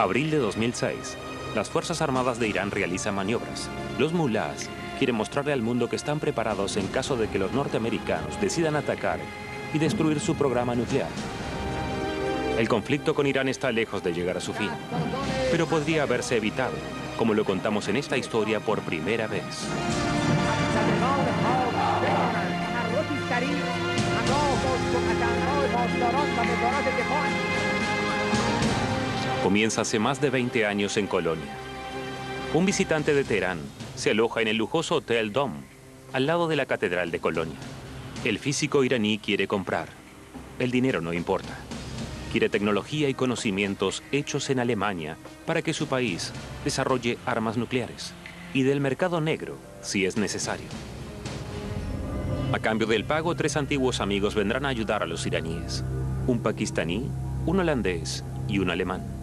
Abril de 2006. Las Fuerzas Armadas de Irán realizan maniobras. Los mulás quieren mostrarle al mundo que están preparados en caso de que los norteamericanos decidan atacar y destruir su programa nuclear. El conflicto con Irán está lejos de llegar a su fin, pero podría haberse evitado, como lo contamos en esta historia por primera vez. Comienza hace más de 20 años en Colonia. Un visitante de Teherán se aloja en el lujoso Hotel Dom, al lado de la Catedral de Colonia. El físico iraní quiere comprar. El dinero no importa. Quiere tecnología y conocimientos hechos en Alemania para que su país desarrolle armas nucleares y del mercado negro si es necesario. A cambio del pago, 3 antiguos amigos vendrán a ayudar a los iraníes: un pakistaní, un holandés y un alemán.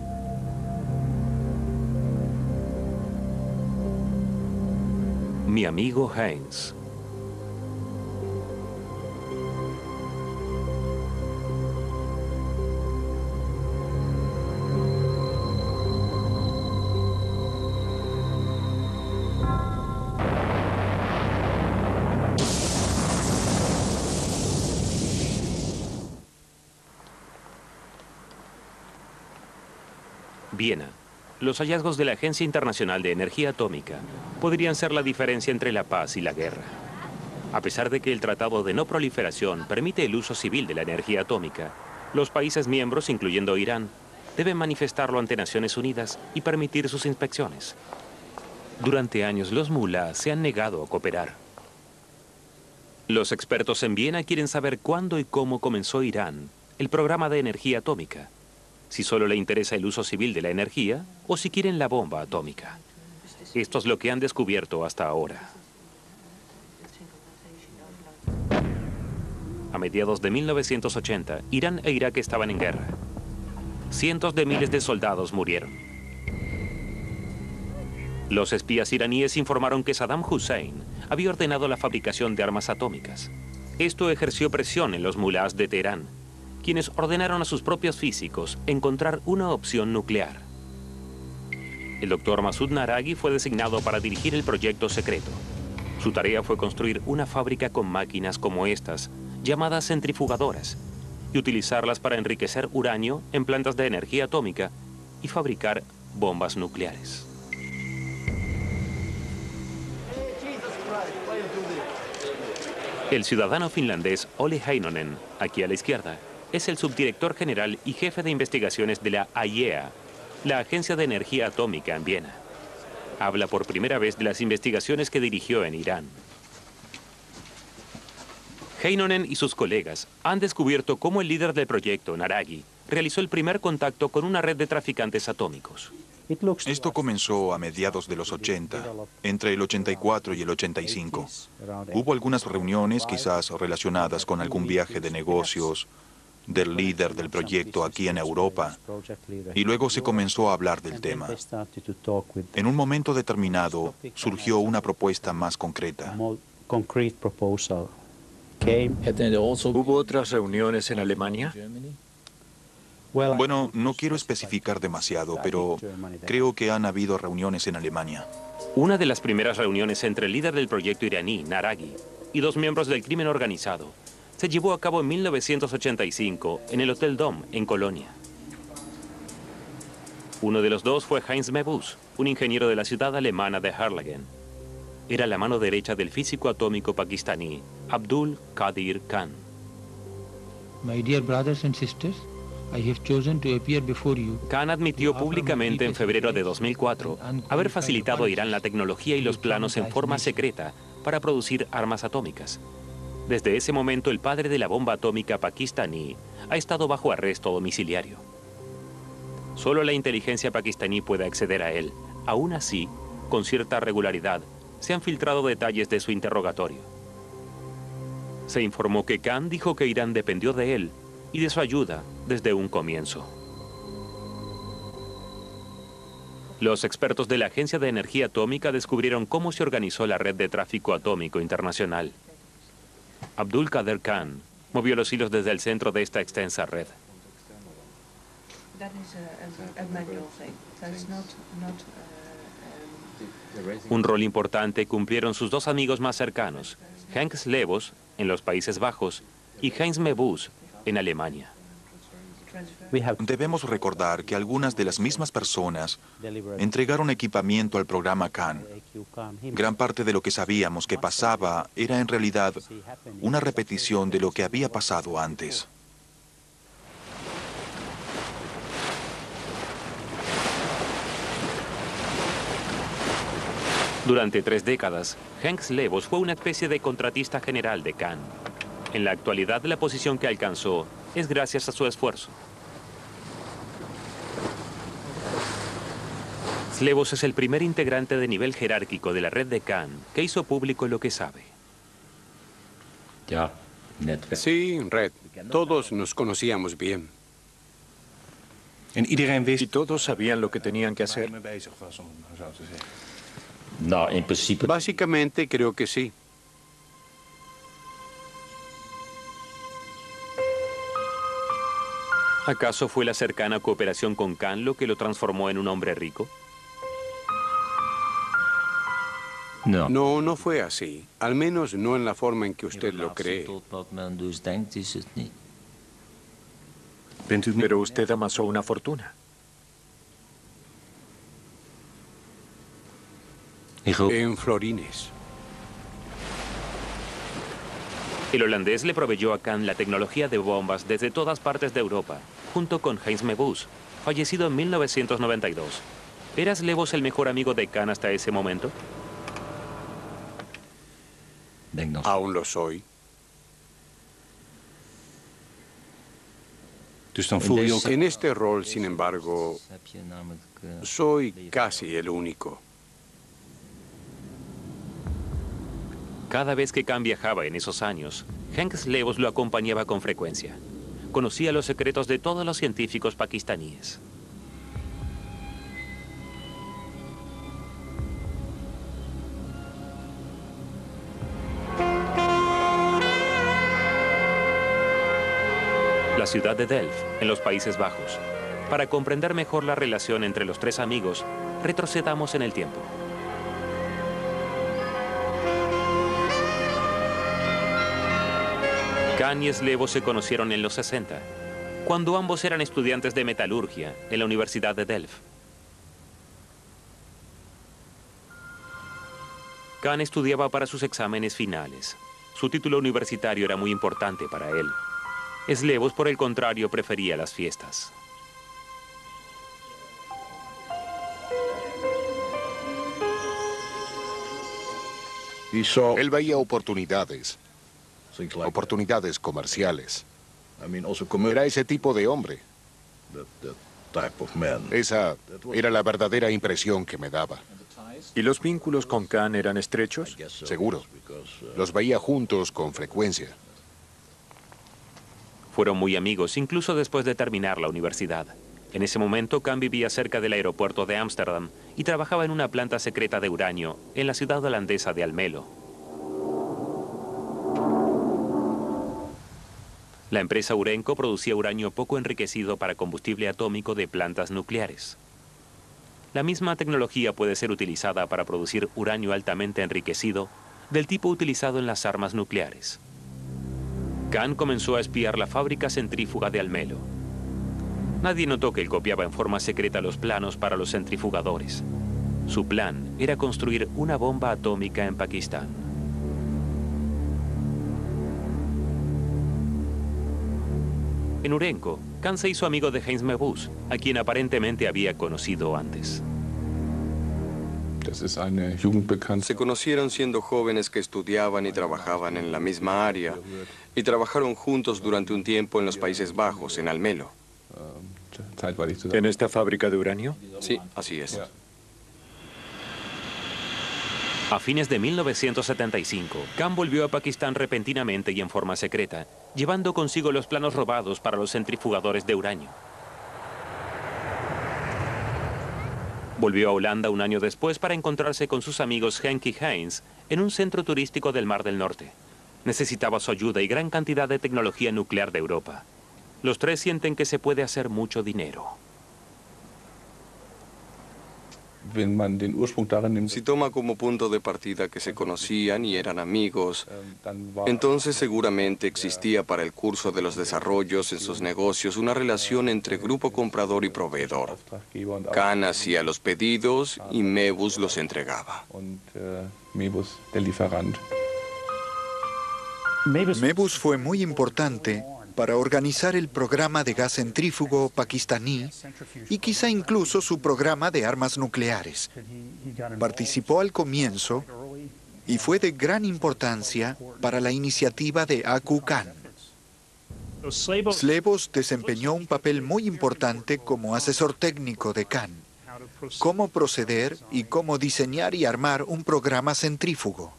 Mi amigo Heinz. Viena. Los hallazgos de la Agencia Internacional de Energía Atómica podrían ser la diferencia entre la paz y la guerra. A pesar de que el Tratado de No Proliferación permite el uso civil de la energía atómica, los países miembros, incluyendo Irán, deben manifestarlo ante Naciones Unidas y permitir sus inspecciones. Durante años, los mulás se han negado a cooperar. Los expertos en Viena quieren saber cuándo y cómo comenzó Irán el programa de energía atómica, si solo le interesa el uso civil de la energía o si quieren la bomba atómica. Esto es lo que han descubierto hasta ahora. A mediados de 1980, Irán e Irak estaban en guerra. Cientos de miles de soldados murieron. Los espías iraníes informaron que Saddam Hussein había ordenado la fabricación de armas atómicas. Esto ejerció presión en los mulás de Teherán, quienes ordenaron a sus propios físicos encontrar una opción nuclear. El doctor Masoud Naraghi fue designado para dirigir el proyecto secreto. Su tarea fue construir una fábrica con máquinas como estas, llamadas centrifugadoras, y utilizarlas para enriquecer uranio en plantas de energía atómica y fabricar bombas nucleares. El ciudadano finlandés Olli Heinonen, aquí a la izquierda, es el subdirector general y jefe de investigaciones de la IAEA, la Agencia de Energía Atómica en Viena. Habla por primera vez de las investigaciones que dirigió en Irán. Heinonen y sus colegas han descubierto cómo el líder del proyecto, Naraghi, realizó el primer contacto con una red de traficantes atómicos. Esto comenzó a mediados de los 80, entre el 84 y el 85. Hubo algunas reuniones quizás relacionadas con algún viaje de negocios del líder del proyecto aquí en Europa, y luego se comenzó a hablar del tema. En un momento determinado surgió una propuesta más concreta. ¿Hubo otras reuniones en Alemania? Bueno, no quiero especificar demasiado, pero creo que han habido reuniones en Alemania. Una de las primeras reuniones entre el líder del proyecto iraní, Naraghi, y 2 miembros del crimen organizado se llevó a cabo en 1985 en el Hotel Dom, en Colonia. Uno de los 2 fue Heinz Mebus, un ingeniero de la ciudad alemana de Erlangen. Era la mano derecha del físico atómico pakistaní Abdul Qadir Khan. My dear brothers and sisters, I have chosen to appear before you. Khan admitió públicamente en febrero de 2004 haber facilitado a Irán la tecnología y los planos en forma secreta para producir armas atómicas. Desde ese momento, el padre de la bomba atómica pakistaní ha estado bajo arresto domiciliario. Solo la inteligencia pakistaní puede acceder a él. Aún así, con cierta regularidad, se han filtrado detalles de su interrogatorio. Se informó que Khan dijo que Irán dependió de él y de su ayuda desde un comienzo. Los expertos de la Agencia de Energía Atómica descubrieron cómo se organizó la Red de Tráfico Atómico Internacional. Abdul Qadir Khan movió los hilos desde el centro de esta extensa red. That is a manual thing. That's not Un rol importante cumplieron sus dos amigos más cercanos, Henk Slebos, en los Países Bajos, y Heinz Mebus, en Alemania. Debemos recordar que algunas de las mismas personas entregaron equipamiento al programa Khan. Gran parte de lo que sabíamos que pasaba era en realidad una repetición de lo que había pasado antes. Durante 3 décadas, Henk Slebos fue una especie de contratista general de Khan. En la actualidad, la posición que alcanzó es gracias a su esfuerzo. Slebos es el primer integrante de nivel jerárquico de la red de Khan que hizo público lo que sabe. Sí, Red. Todos nos conocíamos bien. Y todos sabían lo que tenían que hacer. No, en principio. Básicamente creo que sí. ¿Acaso fue la cercana cooperación con Khan lo que lo transformó en un hombre rico? No. No fue así. Al menos no en la forma en que usted lo cree. Pero usted amasó una fortuna. En florines. El holandés le proveyó a Khan la tecnología de bombas desde todas partes de Europa, junto con Heinz Mebus, fallecido en 1992. ¿Era Slebos el mejor amigo de Khan hasta ese momento? Aún lo soy. En este rol, sin embargo, soy casi el único. Cada vez que Khan viajaba en esos años, Henk Slebos lo acompañaba con frecuencia. Conocía los secretos de todos los científicos pakistaníes. La ciudad de Delft, en los Países Bajos. Para comprender mejor la relación entre los tres amigos, retrocedamos en el tiempo. Khan y Slebos se conocieron en los 60, cuando ambos eran estudiantes de metalurgia en la Universidad de Delft. Khan estudiaba para sus exámenes finales. Su título universitario era muy importante para él. Slebos, por el contrario, prefería las fiestas. Él veía oportunidades. Oportunidades comerciales. Era ese tipo de hombre. Esa era la verdadera impresión que me daba. ¿Y los vínculos con Khan eran estrechos? Seguro. Los veía juntos con frecuencia. Fueron muy amigos, incluso después de terminar la universidad. En ese momento, Khan vivía cerca del aeropuerto de Ámsterdam y trabajaba en una planta secreta de uranio en la ciudad holandesa de Almelo. La empresa Urenco producía uranio poco enriquecido para combustible atómico de plantas nucleares. La misma tecnología puede ser utilizada para producir uranio altamente enriquecido del tipo utilizado en las armas nucleares. Khan comenzó a espiar la fábrica centrífuga de Almelo. Nadie notó que él copiaba en forma secreta los planos para los centrifugadores. Su plan era construir una bomba atómica en Pakistán. En Urenco, Khan se hizo amigo de Heinz Mebus, a quien aparentemente había conocido antes. Se conocieron siendo jóvenes que estudiaban y trabajaban en la misma área, y trabajaron juntos durante un tiempo en los Países Bajos, en Almelo. ¿En esta fábrica de uranio? Sí, así es. A fines de 1975, Khan volvió a Pakistán repentinamente y en forma secreta, llevando consigo los planos robados para los centrifugadores de uranio. Volvió a Holanda un año después para encontrarse con sus amigos Henk y Heinz en un centro turístico del Mar del Norte. Necesitaba su ayuda y gran cantidad de tecnología nuclear de Europa. Los tres sienten que se puede hacer mucho dinero. Wenn man den Ursprung darin nimmt. Si toma como punto de partida que se conocían y eran amigos, entonces seguramente existía para el curso de los desarrollos en sus negocios una relación entre grupo comprador y proveedor. Khan hacía los pedidos y Mebus los entregaba. Mebus fue muy importante para organizar el programa de gas centrífugo pakistaní y quizá incluso su programa de armas nucleares. Participó al comienzo y fue de gran importancia para la iniciativa de Aku Khan. Slebos desempeñó un papel muy importante como asesor técnico de Khan, cómo proceder y cómo diseñar y armar un programa centrífugo.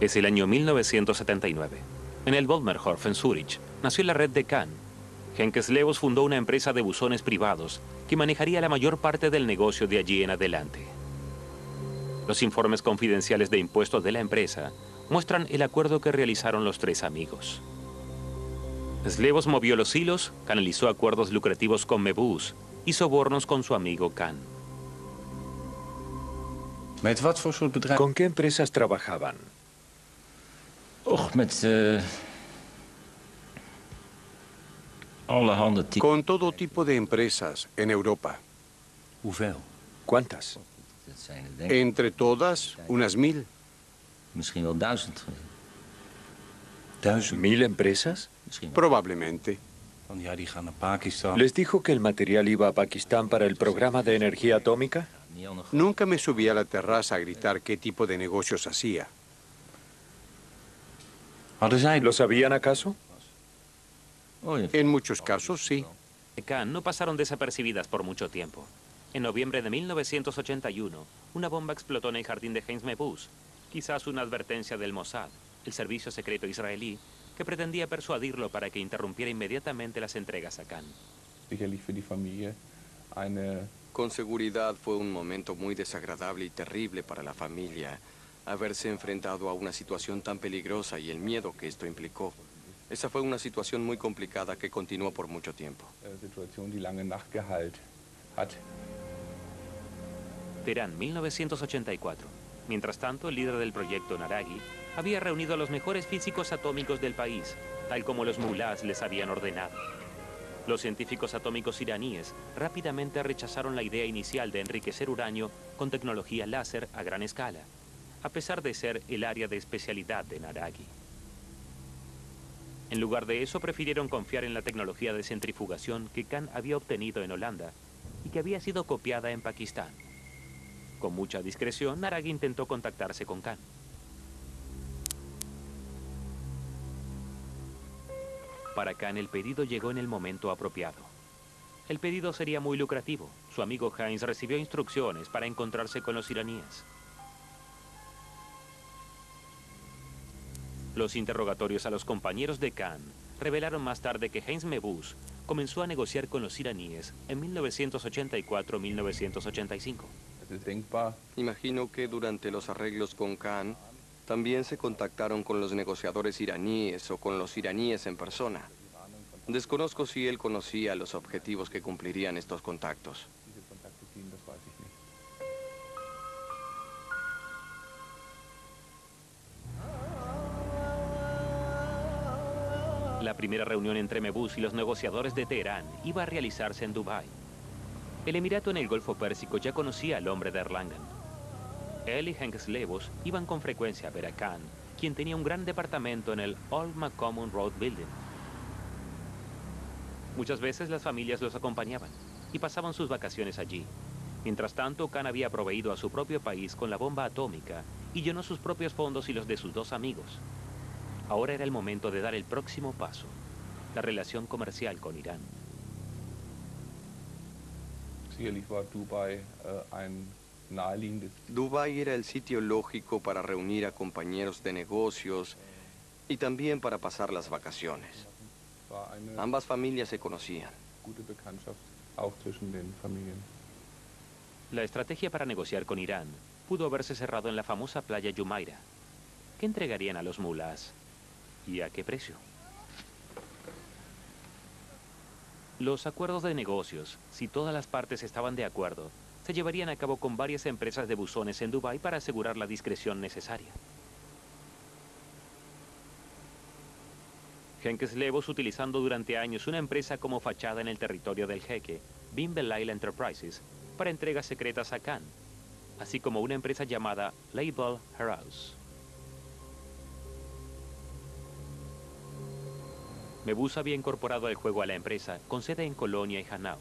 Es el año 1979. En el Bodmerhof, en Zúrich, nació la red de Khan. Henk Slebos fundó una empresa de buzones privados que manejaría la mayor parte del negocio de allí en adelante. Los informes confidenciales de impuestos de la empresa muestran el acuerdo que realizaron los tres amigos. Slebos movió los hilos, canalizó acuerdos lucrativos con Mebus y sobornos con su amigo Khan. ¿Con qué empresas trabajaban? Con todo tipo de empresas en Europa. ¿Cuántas? Entre todas, unas 1000. ¿1000 empresas? Probablemente. ¿Les dijo que el material iba a Pakistán para el programa de energía atómica? Nunca me subí a la terraza a gritar qué tipo de negocios hacía. ¿Lo sabían acaso? En muchos casos, sí. Khan no pasaron desapercibidas por mucho tiempo. En noviembre de 1981, una bomba explotó en el jardín de Heinz Mebus, quizás una advertencia del Mossad, el servicio secreto israelí, que pretendía persuadirlo para que interrumpiera inmediatamente las entregas a Khan. Con seguridad fue un momento muy desagradable y terrible para la familia, haberse enfrentado a una situación tan peligrosa y el miedo que esto implicó. Esa fue una situación muy complicada que continuó por mucho tiempo. Teherán, 1984. Mientras tanto, el líder del proyecto, Naraghi, había reunido a los mejores físicos atómicos del país, tal como los mulás les habían ordenado. Los científicos atómicos iraníes rápidamente rechazaron la idea inicial de enriquecer uranio con tecnología láser a gran escala, a pesar de ser el área de especialidad de Naraghi. En lugar de eso, prefirieron confiar en la tecnología de centrifugación que Khan había obtenido en Holanda y que había sido copiada en Pakistán. Con mucha discreción, Naraghi intentó contactarse con Khan. Para Khan, el pedido llegó en el momento apropiado. El pedido sería muy lucrativo. Su amigo Heinz recibió instrucciones para encontrarse con los iraníes. Los interrogatorios a los compañeros de Khan revelaron más tarde que Heinz Mebus comenzó a negociar con los iraníes en 1984-1985. Imagino que durante los arreglos con Khan también se contactaron con los negociadores iraníes o con los iraníes en persona. Desconozco si él conocía los objetivos que cumplirían estos contactos. La primera reunión entre Mebus y los negociadores de Teherán iba a realizarse en Dubái. El Emirato en el Golfo Pérsico ya conocía al hombre de Erlangen. Él y Henk Slebos iban con frecuencia a ver a Khan, quien tenía un gran departamento en el Alma Common Road Building. Muchas veces las familias los acompañaban y pasaban sus vacaciones allí. Mientras tanto, Khan había proveído a su propio país con la bomba atómica y llenó sus propios fondos y los de sus dos amigos. Ahora era el momento de dar el próximo paso, la relación comercial con Irán. Dubái era el sitio lógico para reunir a compañeros de negocios y también para pasar las vacaciones. Ambas familias se conocían. La estrategia para negociar con Irán pudo haberse cerrado en la famosa playa Jumeirah. ¿Qué entregarían a los mulás? ¿Y a qué precio? Los acuerdos de negocios, si todas las partes estaban de acuerdo, se llevarían a cabo con varias empresas de buzones en Dubái para asegurar la discreción necesaria. Henk Slebos, utilizando durante años una empresa como fachada en el territorio del jeque, Bimbel Isle Enterprises, para entregas secretas a Khan, así como una empresa llamada Label House. Mebus había incorporado al juego a la empresa, con sede en Colonia y Hanau.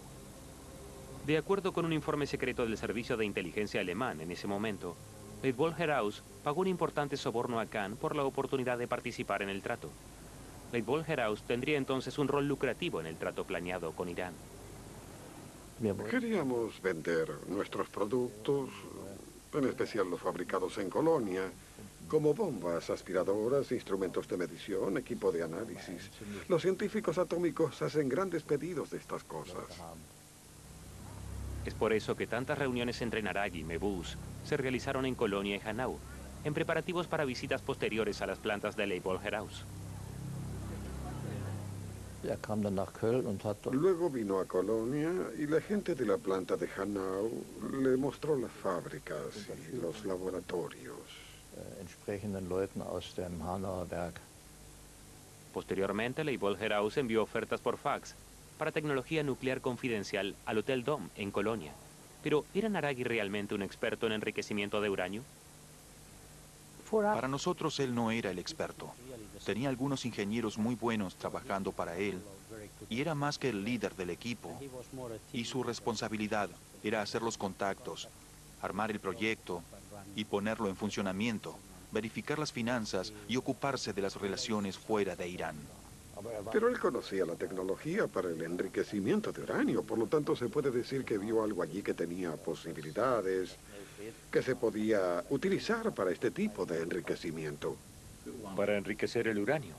De acuerdo con un informe secreto del servicio de inteligencia alemán en ese momento, Leybold Heraeus pagó un importante soborno a Khan por la oportunidad de participar en el trato. Leybold Heraeus tendría entonces un rol lucrativo en el trato planeado con Irán. Queríamos vender nuestros productos, en especial los fabricados en Colonia, como bombas, aspiradoras, instrumentos de medición, equipo de análisis. Los científicos atómicos hacen grandes pedidos de estas cosas. Es por eso que tantas reuniones entre Naraghi y Mebus se realizaron en Colonia y Hanau, en preparativos para visitas posteriores a las plantas de Leybold Heraeus. Luego vino a Colonia y la gente de la planta de Hanau le mostró las fábricas y los laboratorios. Posteriormente, Leybold Heraeus envió ofertas por fax para tecnología nuclear confidencial al Hotel Dom en Colonia. Pero, ¿era Naraghi realmente un experto en enriquecimiento de uranio? Para nosotros él no era el experto. Tenía algunos ingenieros muy buenos trabajando para él y era más que el líder del equipo. Y su responsabilidad era hacer los contactos, armar el proyecto y ponerlo en funcionamiento, verificar las finanzas y ocuparse de las relaciones fuera de Irán. Pero él conocía la tecnología para el enriquecimiento de uranio, por lo tanto se puede decir que vio algo allí que tenía posibilidades, que se podía utilizar para este tipo de enriquecimiento. Para enriquecer el uranio.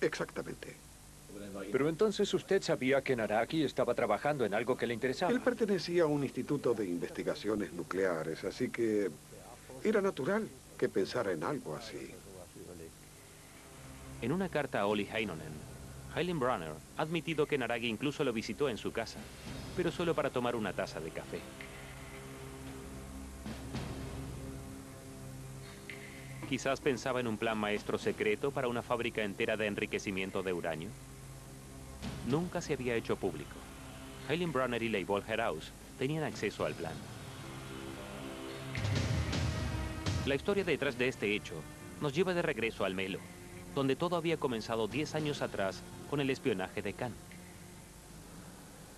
Exactamente. Pero entonces usted sabía que Naraghi estaba trabajando en algo que le interesaba. Él pertenecía a un instituto de investigaciones nucleares, así que era natural que pensara en algo así. En una carta a Olli Heinonen, Heilim Brunner ha admitido que Naraghi incluso lo visitó en su casa, pero solo para tomar una taza de café. Quizás pensaba en un plan maestro secreto para una fábrica entera de enriquecimiento de uranio. Nunca se había hecho público. Heilim Brunner y Leybold Heraeus tenían acceso al plan. La historia detrás de este hecho nos lleva de regreso al Melo, donde todo había comenzado 10 años atrás con el espionaje de Khan.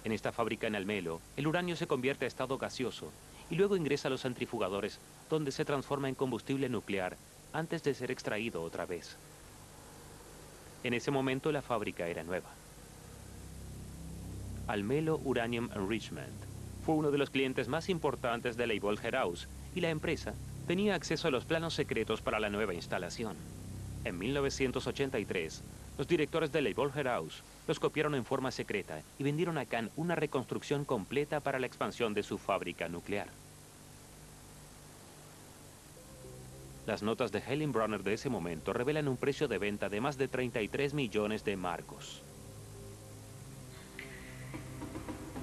En esta fábrica en Almelo, el uranio se convierte a estado gaseoso y luego ingresa a los centrifugadores, donde se transforma en combustible nuclear antes de ser extraído otra vez. En ese momento la fábrica era nueva. Almelo Uranium Enrichment fue uno de los clientes más importantes de Leybold Heraeus y la empresa tenía acceso a los planos secretos para la nueva instalación. En 1983, los directores de Leybold Heraeus los copiaron en forma secreta y vendieron a Khan una reconstrucción completa para la expansión de su fábrica nuclear. Las notas de Heilim Brunner de ese momento revelan un precio de venta de más de 33 millones de marcos.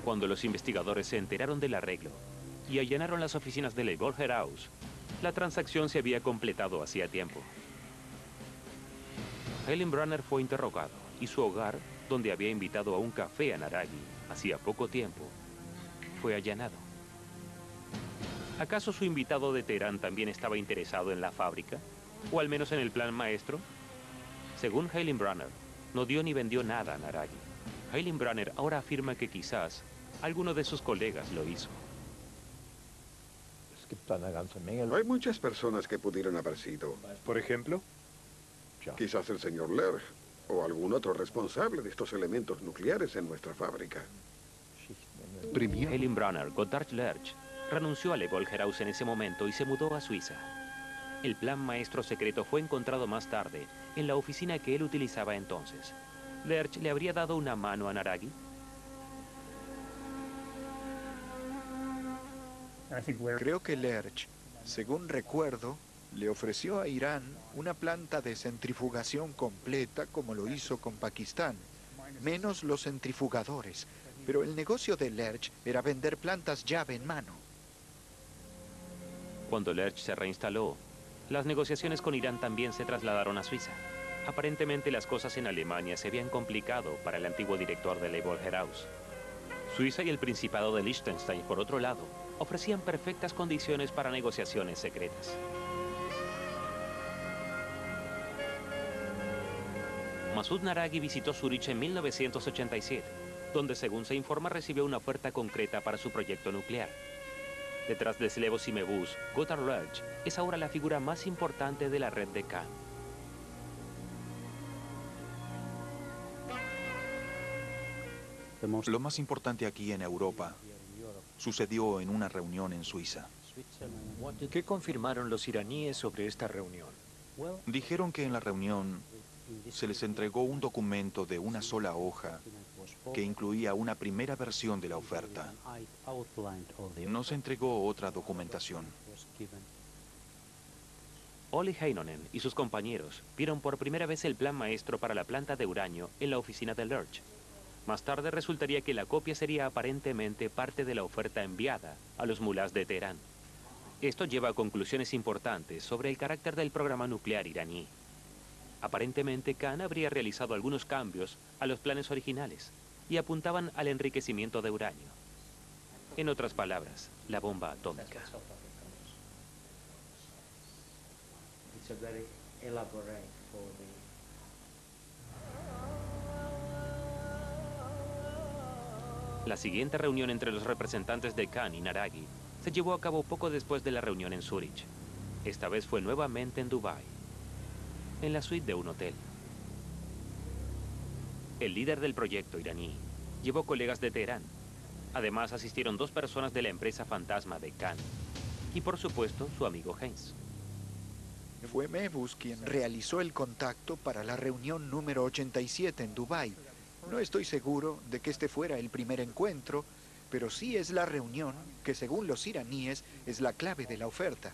Cuando los investigadores se enteraron del arreglo y allanaron las oficinas de Leybold Heraeus, la transacción se había completado hacía tiempo. Heilim Brunner fue interrogado y su hogar, donde había invitado a un café a Naraghi hacía poco tiempo, fue allanado. ¿Acaso su invitado de Teherán también estaba interesado en la fábrica? ¿O al menos en el plan maestro? Según Heilim Brunner, no dio ni vendió nada a Naraghi. Heilim Brunner ahora afirma que quizás alguno de sus colegas lo hizo. Hay muchas personas que pudieron haber sido. ¿Por ejemplo? Quizás el señor Lerch o algún otro responsable de estos elementos nucleares en nuestra fábrica. Heilim Brunner, Gotthard Lerch, renunció a Leybold Heraeus en ese momento y se mudó a Suiza. El plan maestro secreto fue encontrado más tarde en la oficina que él utilizaba entonces. ¿Lerch le habría dado una mano a Naraghi? Creo que Lerch, según recuerdo, le ofreció a Irán una planta de centrifugación completa como lo hizo con Pakistán, menos los centrifugadores, pero el negocio de Lerch era vender plantas llave en mano. Cuando Lerch se reinstaló, las negociaciones con Irán también se trasladaron a Suiza. Aparentemente las cosas en Alemania se habían complicado para el antiguo director de Leybold Heraeus. Suiza y el Principado de Liechtenstein, por otro lado, ofrecían perfectas condiciones para negociaciones secretas. Masoud Naraghi visitó Zúrich en 1987, donde, según se informa, recibió una oferta concreta para su proyecto nuclear. Detrás de Slebos y Mebus, Gotthard Lerch es ahora la figura más importante de la red de K. Lo más importante aquí en Europa sucedió en una reunión en Suiza. ¿Qué confirmaron los iraníes sobre esta reunión? Dijeron que en la reunión se les entregó un documento de una sola hoja que incluía una primera versión de la oferta. No se entregó otra documentación. Olli Heinonen y sus compañeros vieron por primera vez el plan maestro para la planta de uranio en la oficina de Lerch. Más tarde resultaría que la copia sería aparentemente parte de la oferta enviada a los mulás de Teherán. Esto lleva a conclusiones importantes sobre el carácter del programa nuclear iraní. Aparentemente, Khan habría realizado algunos cambios a los planes originales y apuntaban al enriquecimiento de uranio. En otras palabras, la bomba atómica. La siguiente reunión entre los representantes de Khan y Naraghi se llevó a cabo poco después de la reunión en Zúrich. Esta vez fue nuevamente en Dubái, en la suite de un hotel. El líder del proyecto iraní llevó colegas de Teherán. Además, asistieron dos personas de la empresa fantasma de Khan y, por supuesto, su amigo Heinz. Fue Mebus quien realizó el contacto para la reunión número 87 en Dubái. No estoy seguro de que este fuera el primer encuentro, pero sí es la reunión que, según los iraníes, es la clave de la oferta.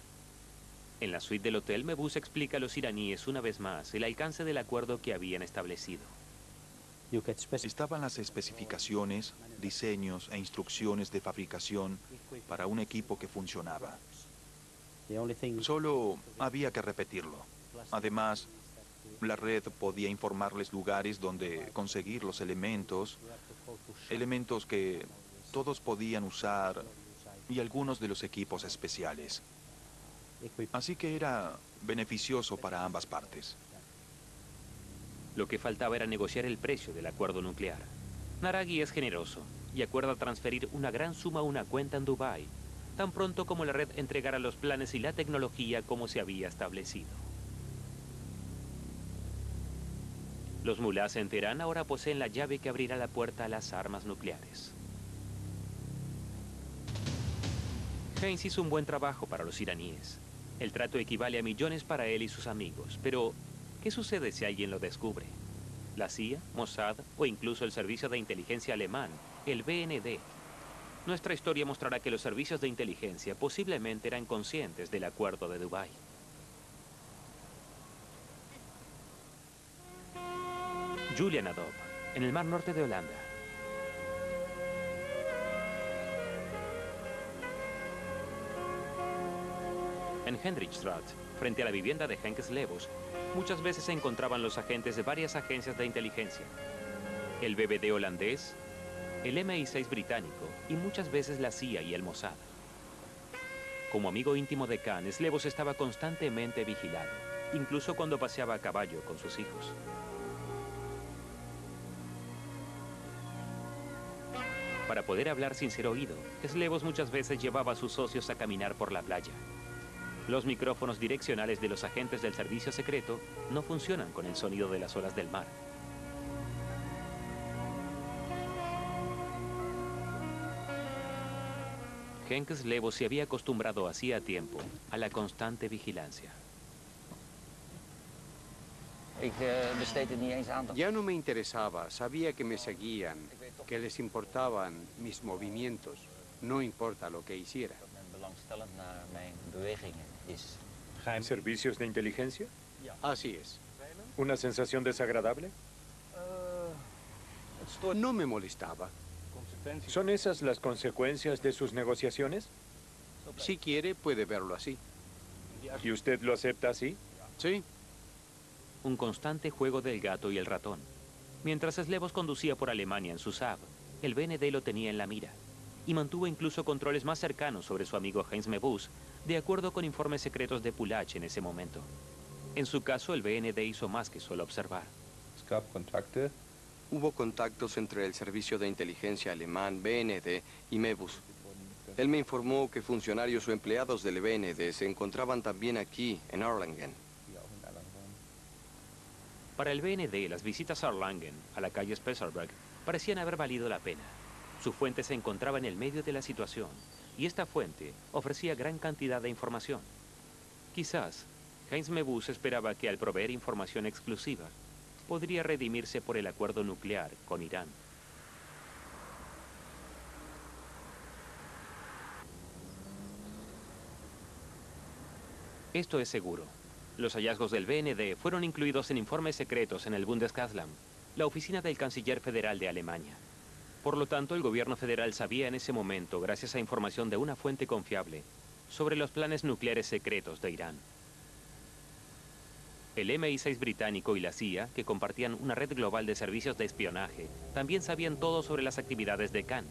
En la suite del hotel, Mebus explica a los iraníes una vez más el alcance del acuerdo que habían establecido. Estaban las especificaciones, diseños e instrucciones de fabricación para un equipo que funcionaba. Solo había que repetirlo. Además, la red podía informarles lugares donde conseguir los elementos que todos podían usar y algunos de los equipos especiales. Así que era beneficioso para ambas partes. Lo que faltaba era negociar el precio del acuerdo nuclear. Naraghi es generoso y acuerda transferir una gran suma a una cuenta en Dubái, tan pronto como la red entregara los planes y la tecnología como se había establecido. Los mulás en Teherán ahora poseen la llave que abrirá la puerta a las armas nucleares. Heinz hizo un buen trabajo para los iraníes. El trato equivale a millones para él y sus amigos. Pero, ¿qué sucede si alguien lo descubre? La CIA, Mossad o incluso el servicio de inteligencia alemán, el BND. Nuestra historia mostrará que los servicios de inteligencia posiblemente eran conscientes del acuerdo de Dubái. Julianadop, en el mar norte de Holanda. En Hendrikstraat, frente a la vivienda de Henk Slebos, muchas veces se encontraban los agentes de varias agencias de inteligencia. El BBD holandés, el MI6 británico y muchas veces la CIA y el Mossad. Como amigo íntimo de Khan, Slebos estaba constantemente vigilado, incluso cuando paseaba a caballo con sus hijos. Para poder hablar sin ser oído, Slebos muchas veces llevaba a sus socios a caminar por la playa. Los micrófonos direccionales de los agentes del servicio secreto no funcionan con el sonido de las olas del mar. Henk Slebos se había acostumbrado hacía tiempo a la constante vigilancia. Ya no me interesaba, sabía que me seguían, que les importaban mis movimientos, no importa lo que hiciera. ¿Servicios de inteligencia? Así es. ¿Una sensación desagradable? No me molestaba. ¿Son esas las consecuencias de sus negociaciones? Si quiere, puede verlo así. ¿Y usted lo acepta así? Sí. Un constante juego del gato y el ratón. Mientras Slebos conducía por Alemania en su Saab, el BND lo tenía en la mira y mantuvo incluso controles más cercanos sobre su amigo Heinz Mebus, de acuerdo con informes secretos de Pulach en ese momento. En su caso, el BND hizo más que solo observar. Hubo contactos entre el servicio de inteligencia alemán BND y Mebus. Él me informó que funcionarios o empleados del BND se encontraban también aquí, en Erlangen. Para el BND, las visitas a Erlangen, a la calle Spessarberg, parecían haber valido la pena. Su fuente se encontraba en el medio de la situación, y esta fuente ofrecía gran cantidad de información. Quizás, Heinz Mebus esperaba que al proveer información exclusiva, podría redimirse por el acuerdo nuclear con Irán. Esto es seguro. Los hallazgos del BND fueron incluidos en informes secretos en el Bundeskanzleramt, la oficina del canciller federal de Alemania. Por lo tanto, el gobierno federal sabía en ese momento, gracias a información de una fuente confiable, sobre los planes nucleares secretos de Irán. El MI6 británico y la CIA, que compartían una red global de servicios de espionaje, también sabían todo sobre las actividades de Khan.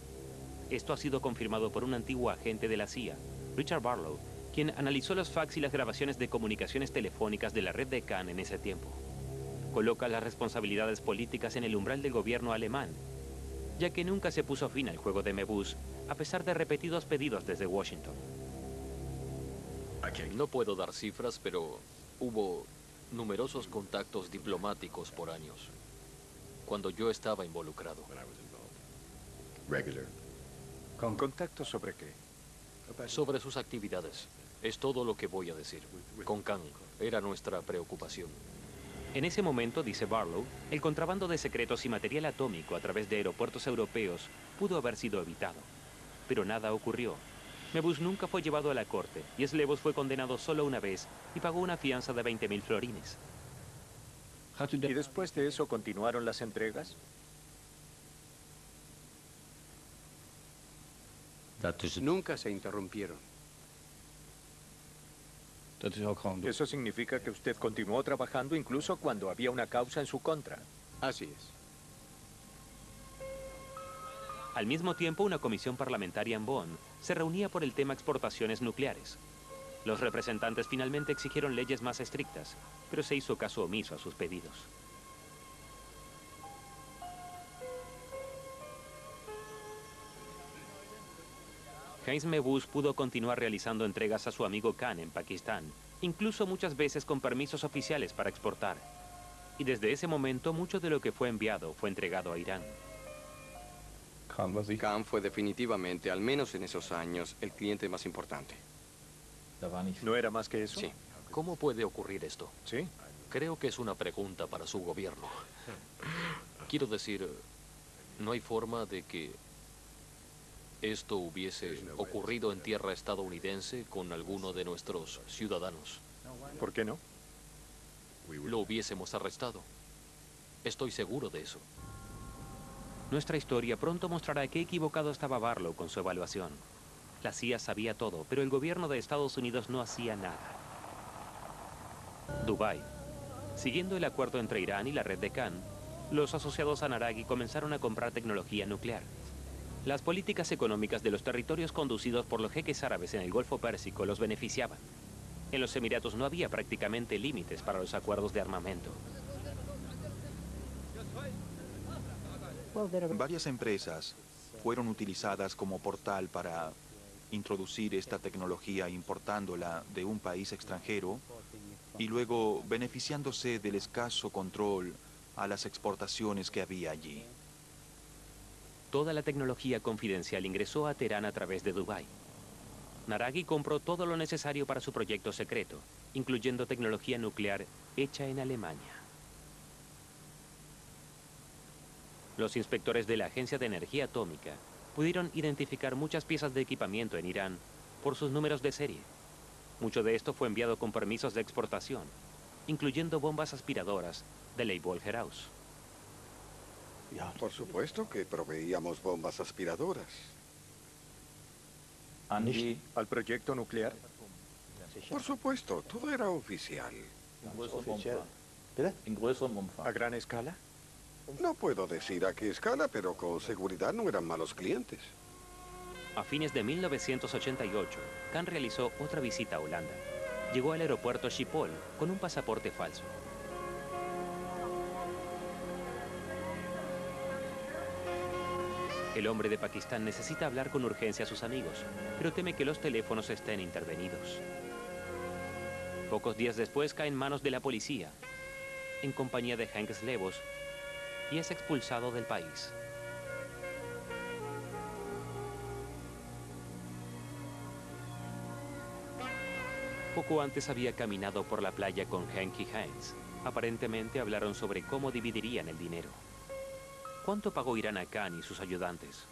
Esto ha sido confirmado por un antiguo agente de la CIA, Richard Barlow, quien analizó los fax y las grabaciones de comunicaciones telefónicas de la red de Khan en ese tiempo. Coloca las responsabilidades políticas en el umbral del gobierno alemán, ya que nunca se puso fin al juego de Mebus, a pesar de repetidos pedidos desde Washington. No puedo dar cifras, pero hubo numerosos contactos diplomáticos por años, cuando yo estaba involucrado. ¿Con contactos sobre qué? Sobre sus actividades. Es todo lo que voy a decir. Con Khan era nuestra preocupación. En ese momento, dice Barlow, el contrabando de secretos y material atómico a través de aeropuertos europeos pudo haber sido evitado. Pero nada ocurrió. Mebus nunca fue llevado a la corte y Slebos fue condenado solo una vez y pagó una fianza de 20.000 florines. ¿Y después de eso continuaron las entregas? Nunca se interrumpieron. Eso significa que usted continuó trabajando incluso cuando había una causa en su contra. Así es. Al mismo tiempo, una comisión parlamentaria en Bonn se reunía por el tema exportaciones nucleares. Los representantes finalmente exigieron leyes más estrictas, pero se hizo caso omiso a sus pedidos. Heinz Mebus pudo continuar realizando entregas a su amigo Khan en Pakistán, incluso muchas veces con permisos oficiales para exportar. Y desde ese momento, mucho de lo que fue enviado fue entregado a Irán. Khan fue definitivamente, al menos en esos años, el cliente más importante. ¿No era más que eso? Sí. ¿Cómo puede ocurrir esto? Sí. Creo que es una pregunta para su gobierno. Quiero decir, no hay forma de que esto hubiese ocurrido en tierra estadounidense con alguno de nuestros ciudadanos. ¿Por qué no? Lo hubiésemos arrestado. Estoy seguro de eso. Nuestra historia pronto mostrará qué equivocado estaba Barlow con su evaluación. La CIA sabía todo, pero el gobierno de Estados Unidos no hacía nada. Dubái. Siguiendo el acuerdo entre Irán y la red de Khan, los asociados a Naraghi comenzaron a comprar tecnología nuclear. Las políticas económicas de los territorios conducidos por los jeques árabes en el Golfo Pérsico los beneficiaban. En los Emiratos no había prácticamente límites para los acuerdos de armamento. Varias empresas fueron utilizadas como portal para introducir esta tecnología importándola de un país extranjero y luego beneficiándose del escaso control a las exportaciones que había allí. Toda la tecnología confidencial ingresó a Teherán a través de Dubái. Naraghi compró todo lo necesario para su proyecto secreto, incluyendo tecnología nuclear hecha en Alemania. Los inspectores de la Agencia de Energía Atómica pudieron identificar muchas piezas de equipamiento en Irán por sus números de serie. Mucho de esto fue enviado con permisos de exportación, incluyendo bombas aspiradoras de Leybold Heraeus. avión. Por supuesto que proveíamos bombas aspiradoras. ¿Y al proyecto nuclear? Por supuesto, todo era oficial. ¿A gran escala? No puedo decir a qué escala, pero con seguridad no eran malos clientes. A fines de 1988, Khan realizó otra visita a Holanda. Llegó al aeropuerto Schiphol con un pasaporte falso. El hombre de Pakistán necesita hablar con urgencia a sus amigos, pero teme que los teléfonos estén intervenidos. Pocos días después cae en manos de la policía, en compañía de Henk Slebos, y es expulsado del país. Poco antes había caminado por la playa con Henk y Heinz. Aparentemente hablaron sobre cómo dividirían el dinero. ¿Cuánto pagó Irán a Khan y sus ayudantes?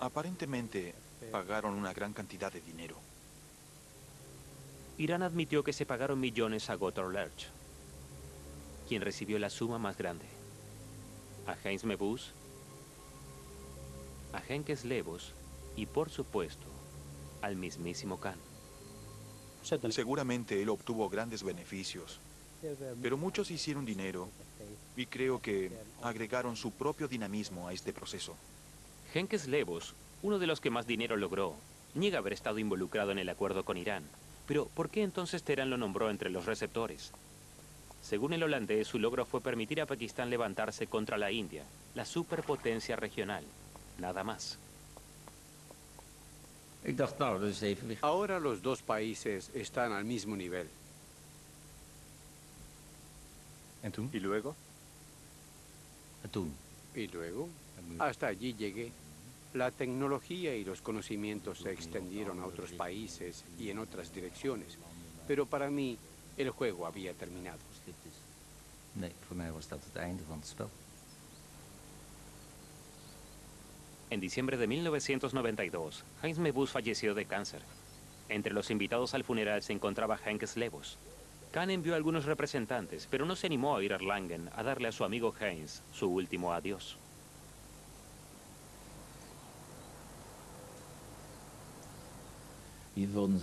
Aparentemente pagaron una gran cantidad de dinero. Irán admitió que se pagaron millones a Gotthard Lerch, quien recibió la suma más grande. A Heinz Mebus, a Henk Slebos, y por supuesto, al mismísimo Khan. Seguramente él obtuvo grandes beneficios, pero muchos hicieron dinero y creo que agregaron su propio dinamismo a este proceso. Henk Slebos, uno de los que más dinero logró, niega haber estado involucrado en el acuerdo con Irán. Pero, ¿por qué entonces Teherán lo nombró entre los receptores? Según el holandés, su logro fue permitir a Pakistán levantarse contra la India, la superpotencia regional. Nada más. Ahora los dos países están al mismo nivel. ¿Y luego? ¿Y luego? Hasta allí llegué. La tecnología y los conocimientos se extendieron a otros países y en otras direcciones, pero para mí el juego había terminado. En diciembre de 1992, Heinz Mebus falleció de cáncer. Entre los invitados al funeral se encontraba Henk Slebos. Khan envió a algunos representantes, pero no se animó a ir a Erlangen a darle a su amigo Heinz su último adiós.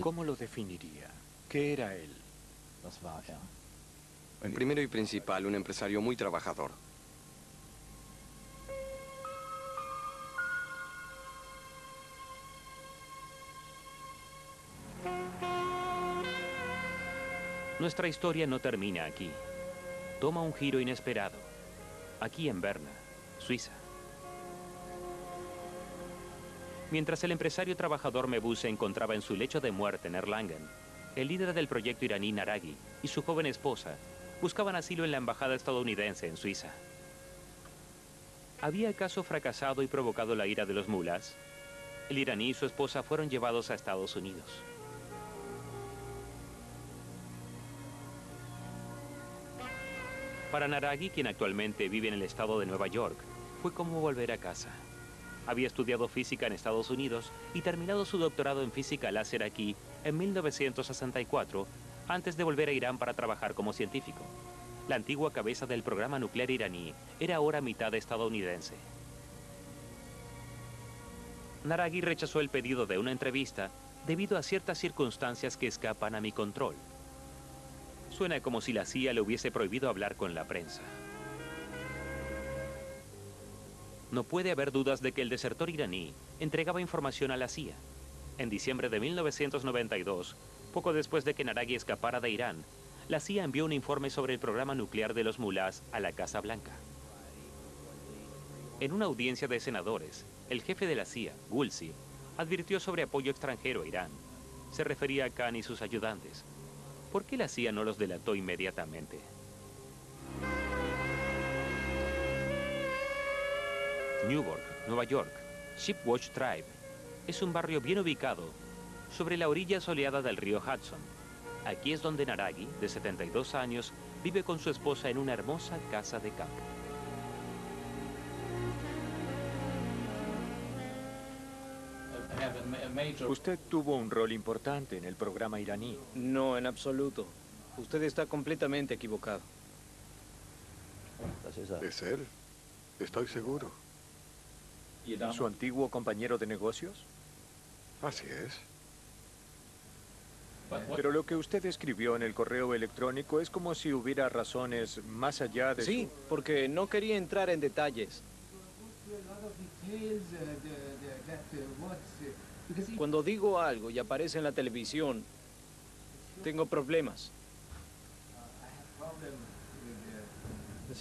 ¿Cómo lo definiría? ¿Qué era él? En primero y principal, un empresario muy trabajador. Nuestra historia no termina aquí. Toma un giro inesperado, aquí en Berna, Suiza. Mientras el empresario trabajador Mebus se encontraba en su lecho de muerte en Erlangen, el líder del proyecto iraní Naraghi y su joven esposa buscaban asilo en la embajada estadounidense en Suiza. ¿Había acaso fracasado y provocado la ira de los mulás? El iraní y su esposa fueron llevados a Estados Unidos. Para Naraghi, quien actualmente vive en el estado de Nueva York, fue como volver a casa. Había estudiado física en Estados Unidos y terminado su doctorado en física láser aquí en 1964, antes de volver a Irán para trabajar como científico. La antigua cabeza del programa nuclear iraní era ahora mitad estadounidense. Naraghi rechazó el pedido de una entrevista debido a ciertas circunstancias que escapan a mi control. Suena como si la CIA le hubiese prohibido hablar con la prensa. No puede haber dudas de que el desertor iraní entregaba información a la CIA. En diciembre de 1992, poco después de que Naraghi escapara de Irán, la CIA envió un informe sobre el programa nuclear de los mulás a la Casa Blanca. En una audiencia de senadores, el jefe de la CIA, Woolsey, advirtió sobre apoyo extranjero a Irán. Se refería a Khan y sus ayudantes. ¿Por qué la CIA no los delató inmediatamente? Newburgh, Nueva York, Shipwash Tribe, es un barrio bien ubicado sobre la orilla soleada del río Hudson. Aquí es donde Naraghi, de 72 años, vive con su esposa en una hermosa casa de campo. Usted tuvo un rol importante en el programa iraní. No, en absoluto. Usted está completamente equivocado. Es él, estoy seguro. ¿Su antiguo compañero de negocios? Así es. Pero lo que usted escribió en el correo electrónico es como si hubiera razones más allá de... Sí, porque no quería entrar en detalles. Cuando digo algo y aparece en la televisión, tengo problemas.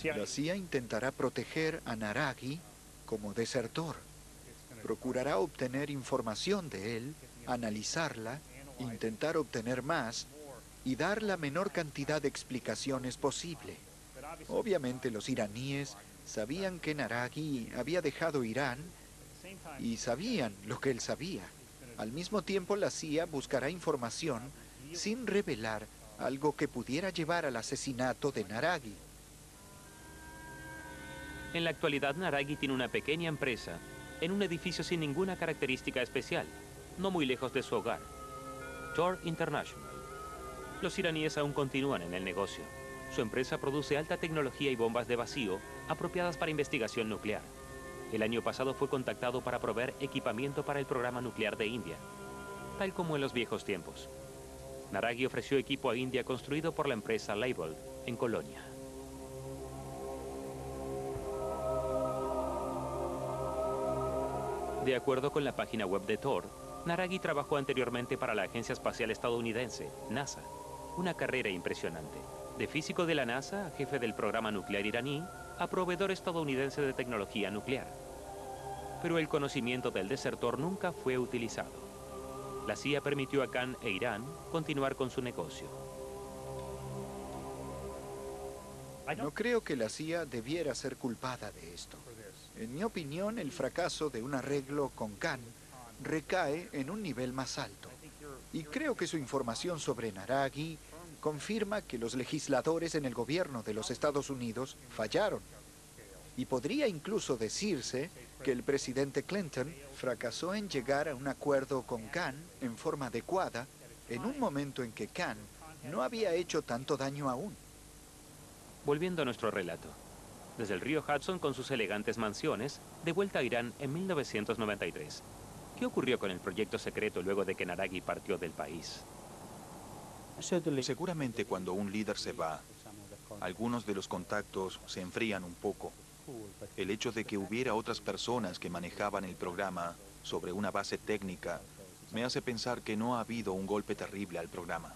La CIA intentará proteger a Naraghi como desertor. Procurará obtener información de él, analizarla, intentar obtener más y dar la menor cantidad de explicaciones posible. Obviamente los iraníes sabían que Naraghi había dejado Irán y sabían lo que él sabía. Al mismo tiempo, la CIA buscará información sin revelar algo que pudiera llevar al asesinato de Naraghi. En la actualidad, Naraghi tiene una pequeña empresa en un edificio sin ninguna característica especial, no muy lejos de su hogar, Thor International. Los iraníes aún continúan en el negocio. Su empresa produce alta tecnología y bombas de vacío apropiadas para investigación nuclear. El año pasado fue contactado para proveer equipamiento para el programa nuclear de India, tal como en los viejos tiempos. Naraghi ofreció equipo a India construido por la empresa Leybold en Colonia. De acuerdo con la página web de Thor, Naraghi trabajó anteriormente para la Agencia Espacial Estadounidense, NASA. Una carrera impresionante. De físico de la NASA a jefe del programa nuclear iraní, a proveedor estadounidense de tecnología nuclear. Pero el conocimiento del desertor nunca fue utilizado. La CIA permitió a Khan e Irán continuar con su negocio. No creo que la CIA debiera ser culpada de esto. En mi opinión, el fracaso de un arreglo con Khan recae en un nivel más alto. Y creo que su información sobre Naraghi confirma que los legisladores en el gobierno de los Estados Unidos fallaron. Y podría incluso decirse que el presidente Clinton fracasó en llegar a un acuerdo con Khan en forma adecuada en un momento en que Khan no había hecho tanto daño aún. Volviendo a nuestro relato, desde el río Hudson con sus elegantes mansiones, de vuelta a Irán en 1993. ¿Qué ocurrió con el proyecto secreto luego de que Naraghi partió del país? Seguramente cuando un líder se va, algunos de los contactos se enfrían un poco. El hecho de que hubiera otras personas que manejaban el programa sobre una base técnica me hace pensar que no ha habido un golpe terrible al programa.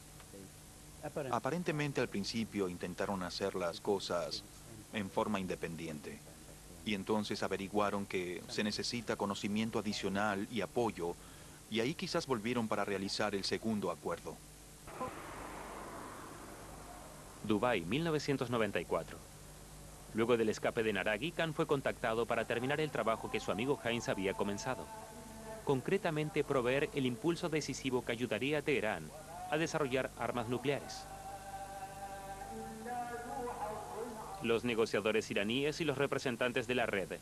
Aparentemente al principio intentaron hacer las cosas en forma independiente y entonces averiguaron que se necesita conocimiento adicional y apoyo, y ahí quizás volvieron para realizar el segundo acuerdo. Dubái, 1994. Luego del escape de Naraghi, Khan fue contactado para terminar el trabajo que su amigo Heinz había comenzado. Concretamente, proveer el impulso decisivo que ayudaría a Teherán a desarrollar armas nucleares. Los negociadores iraníes y los representantes de la red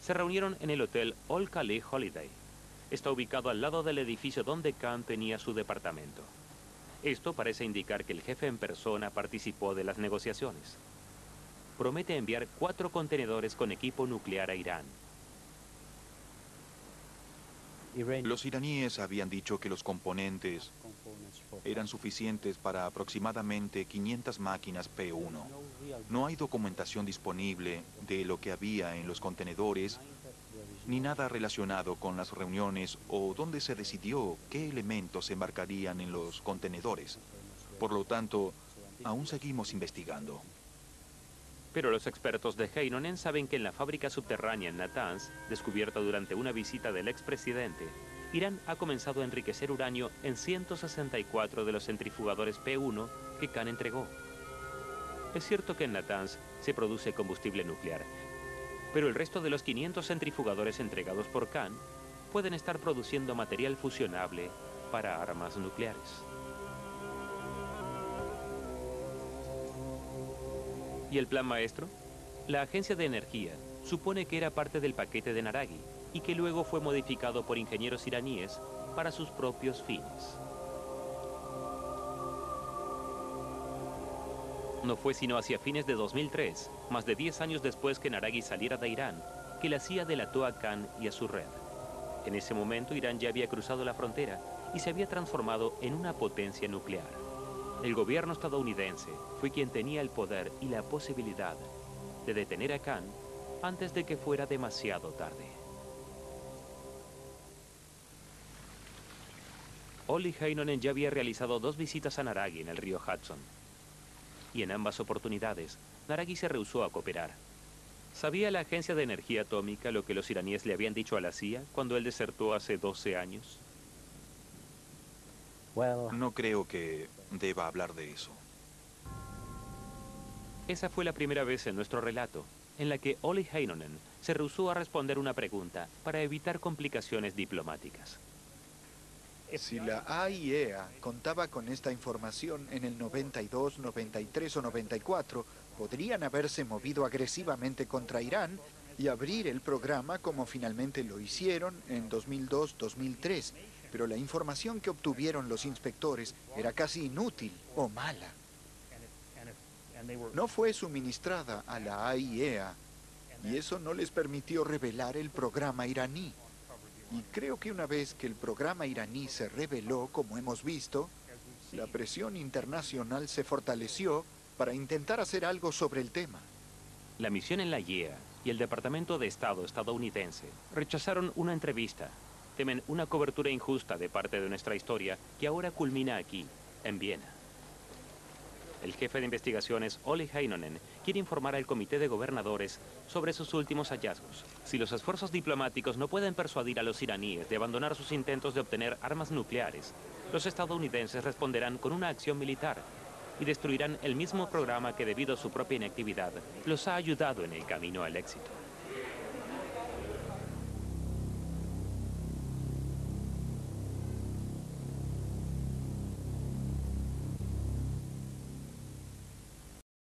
se reunieron en el hotel Al Khalil Holiday. Está ubicado al lado del edificio donde Khan tenía su departamento. Esto parece indicar que el jefe en persona participó de las negociaciones. Promete enviar 4 contenedores con equipo nuclear a Irán. Los iraníes habían dicho que los componentes eran suficientes para aproximadamente 500 máquinas P1. No hay documentación disponible de lo que había en los contenedores, ni nada relacionado con las reuniones o dónde se decidió qué elementos se embarcarían en los contenedores. Por lo tanto, aún seguimos investigando. Pero los expertos de Heinonen saben que en la fábrica subterránea en Natanz, descubierta durante una visita del expresidente, Irán ha comenzado a enriquecer uranio en 164 de los centrifugadores P1 que Khan entregó. Es cierto que en Natanz se produce combustible nuclear, pero el resto de los 500 centrifugadores entregados por Khan pueden estar produciendo material fusionable para armas nucleares. ¿Y el plan maestro? La Agencia de Energía supone que era parte del paquete de Naraghi y que luego fue modificado por ingenieros iraníes para sus propios fines. No fue sino hacia fines de 2003, más de 10 años después que Naraghi saliera de Irán, que la CIA delató a Khan y a su red. En ese momento Irán ya había cruzado la frontera y se había transformado en una potencia nuclear. El gobierno estadounidense fue quien tenía el poder y la posibilidad de detener a Khan antes de que fuera demasiado tarde. Olli Heinonen ya había realizado 2 visitas a Naraghi en el río Hudson. Y en ambas oportunidades, Naraghi se rehusó a cooperar. ¿Sabía la Agencia de Energía Atómica lo que los iraníes le habían dicho a la CIA cuando él desertó hace 12 años? No creo que deba hablar de eso. Esa fue la primera vez en nuestro relato en la que Olli Heinonen se rehusó a responder una pregunta para evitar complicaciones diplomáticas. Si la IAEA contaba con esta información en el 92, 93 o 94, podrían haberse movido agresivamente contra Irán y abrir el programa como finalmente lo hicieron en 2002, 2003. Pero la información que obtuvieron los inspectores era casi inútil o mala. No fue suministrada a la IAEA y eso no les permitió revelar el programa iraní. Y creo que una vez que el programa iraní se reveló, como hemos visto, la presión internacional se fortaleció para intentar hacer algo sobre el tema. La misión en la IAEA y el Departamento de Estado estadounidense rechazaron una entrevista. Temen una cobertura injusta de parte de nuestra historia que ahora culmina aquí, en Viena. El jefe de investigaciones, Olli Heinonen, quiere informar al Comité de Gobernadores sobre sus últimos hallazgos. Si los esfuerzos diplomáticos no pueden persuadir a los iraníes de abandonar sus intentos de obtener armas nucleares, los estadounidenses responderán con una acción militar y destruirán el mismo programa que, debido a su propia inactividad, los ha ayudado en el camino al éxito.